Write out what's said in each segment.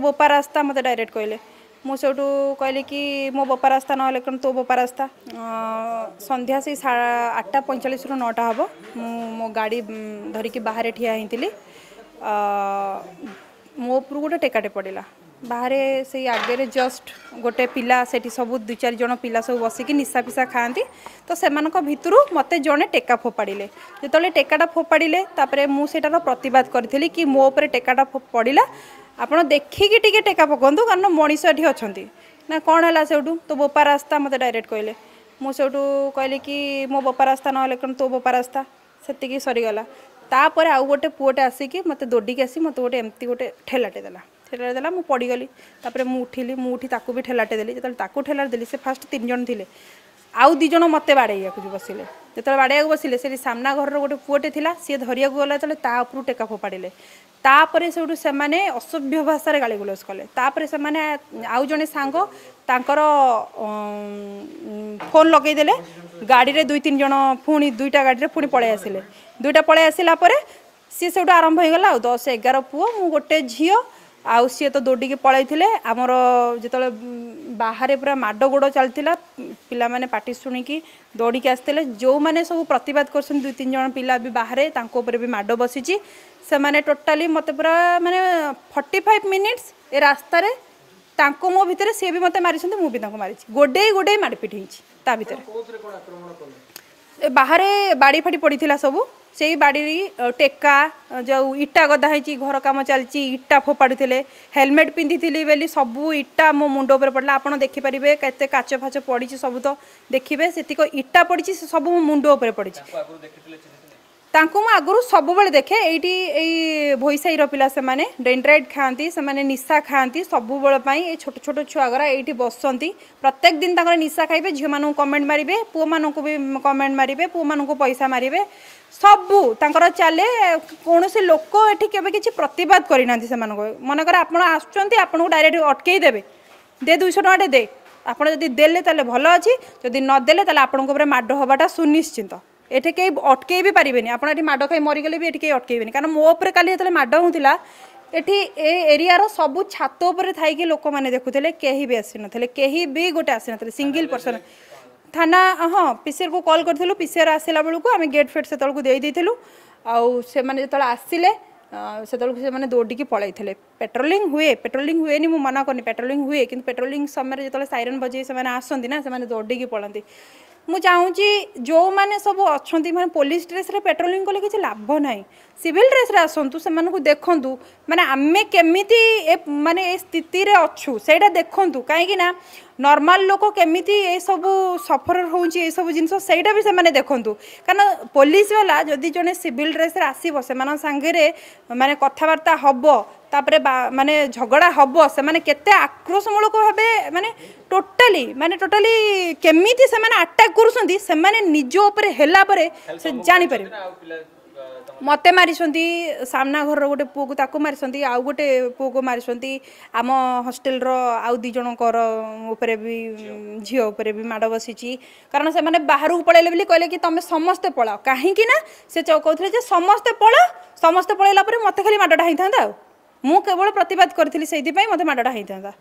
बोपार आसता मत डायरेक्ट कहले मो सेठू कहले कि मो बोपार आसता ना कारण तो बोपार आसता संध्या से 8:45 रु 9टा हम मो गाड़ी धरिकी बाहर ठिया होती मो ऊपर गोटे टेकाटे पड़ा बाहर से आगे जस्ट गोटे पिला से सब 2-4 जन पिला सब बसिकी निशा पिशा खाती तो से भितर मत जड़े टेका फोपाड़े जो टेकाटा फोपाड़े तापर मुझार प्रतिवाद करी कि मो उपर टेकाटा पड़ा आपड़ देखिकी टेका पकातु कारण मनीष ये अच्छा ना कौन है सेठू तो बोपार आसता मत डायरेक्ट कहले मो सेठू कहले कि मो बोपार आसता ना कारण तो बोपार आसता से सरीगला तापर आउ गोटे पुओटे आसिक मत दौड़िकी आसी मत गोटे एमती गोटे ठेलाटे देला मु पड़गली तापर मुठिली मुठी ताकू भी ठेलाटे देली जब ताकू ठेलाटे देली से फास्ट 3 जन थिले आउ 2 जन मत बाड़े बसिले जो बाड़े बसिले से सामना घर गोटे पुओटे थिला सी धरिया गला तापर टेका फोपाड़े तापर सेठू से असभ्य भाषा गाली गुलज कले तापर से आउ जने सांग तांकर फोन लगेदेले गाड़ी रे 2-3 जन पुणी 2टा गाड़ी रे पुणी पलैआसिला सी से आरंभ हो गला 10-11 पुओ मु गोटे झियो आउ सी तो दौड़िकी पलैतिले आमर जो बाहर पूरा माडगोड़ चलता पिला माने पाटी शुणिकी दौड़िकी आसते जो मैंने सब प्रतिवाद कर 2-3 जन पिला भी बाहर तांको ऊपर भी माड बसी से टोटाली मत पूरा माने 45 मिनिट्स ए रास्तार तांको मो भितर सी भी मत मारी मुझे मारी गोडे गोडे मारपीट हो बाहर बाड़ी फाड़ी पड़ा सब से बाड़ी टेका जो इटा गदा होती घर कम चलती इटा फोपाड़े हेलमेट पिंधि बोली सबू इटा मो मुंड उपर पड़ा आप देखिपारे के काच फाच पड़ी सब तो देखिए सेतिक इटा पड़ी से सब मुंड उपर पड़ी आगुरी सबुबले देखे ये भईसाईर पिला से डेंड्राइड खाती से निशा खाती सबुबले छोट छोट छुआगरा ये बसती प्रत्येक दिन तक निशा खाइबे झील मानू कमेंट मारे पुओ मानू भी कमेंट मारे पुओ मानू पैसा मारे सबू तांकर चले कौन से लोक ये किसी प्रतिवाद करना मनकर आप आसको डायरेक्ट अटकई देवे दे 200 टंका दे आप जब देले ताले भल अच्छी जदि नदेले ताले आपण माड हवाटा सुनिश्चित एठे कई अटकई भी पारे आप माड खाई मरीगले भी ये अटकईबे कारण मो उपर काली जो माड होता ये एरिया सब छात उपर थी लोक मैंने देखुले कहीं भी आसी ना कहीं भी गोटे आसी ना सिंगल पर्सन थाना हाँ पीसीआर को कॉल करूँ पीसीआर आसला बेलू आम गेट फेट से देलु आते आसिले से दौड़िकी पलैते पेट्रोलिंग हुए नहीं मना करनी पेट्रोलिंग हुए कि पेट्रोलिंग समय जो साइरन बजे से आसती ना से दौड़िकी पलांती मु चाहूँगी जो मैंने सब अच्छा मैं पुलिस ड्रेस रे पेट्रोलिंग कले किसी लाभ ना सिविल ड्रेस रे आसतु से देखूँ मैंने आम केमी माने स्थिति रे अच्छू से देखूँ कहीं नॉर्मल लोक केमी ये सब सफर होउची सब जिनसो सेटा भी से देखूँ कारण पुलिस वाला जदि जने सिविल ड्रेस रे आसीबो से माने संगे माने कथबार्ता हबो तापरे माने झगड़ा हब से माने केते आक्रोशमूलक भावे माने टोटाली केमिति से माने अटैक करूसंती से माने निज ऊपर हेला परे से जानि पारे मते मारिसंती सामना घर गोटे पुओ को ताको मारिसंती आउ गोटे पुओ को मारिसंती आम हॉस्टल रो आउ 2 जन कर ऊपर भी झियो ऊपर भी माड़ बसीची कारण से माने बाहर पळैले बोली कहले कि तमे समस्त पळाओ काहे कि ना से चौकौथले जे समस्त पळैला परे मते खाली माडडा हाई थांदा मु केवल प्रतिवाद करी से मत माडा होता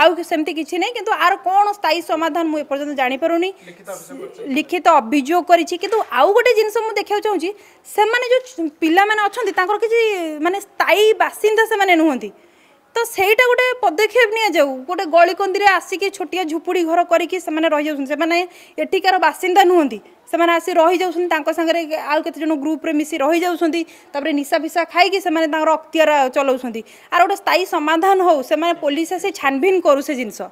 आउ सेमती किसी नहीं किंतु आर कौन स्थायी समाधान मुझे जापर लिखित अभियोग कर आउ गोटे जिनस देखा चाहूँगी से जो पिला अच्छा किसी माने स्थायी बासिंदा से नुहति तो सहीटा गोटे पदक्षेप नि जाऊ गोटे गलीकंदी आसिक छोटिया झुपुड़ी घर करी रही जाठिकार बासिंदा नुहति से आसी रही जाते आउ केत जन ग्रुप्रे मिसी रही जापर निशा फिशा खाई से अख्तियार चलाऊँ आर गोटे स्थायी समाधान हो पुलिस आसी छानबीन करू से जिनस।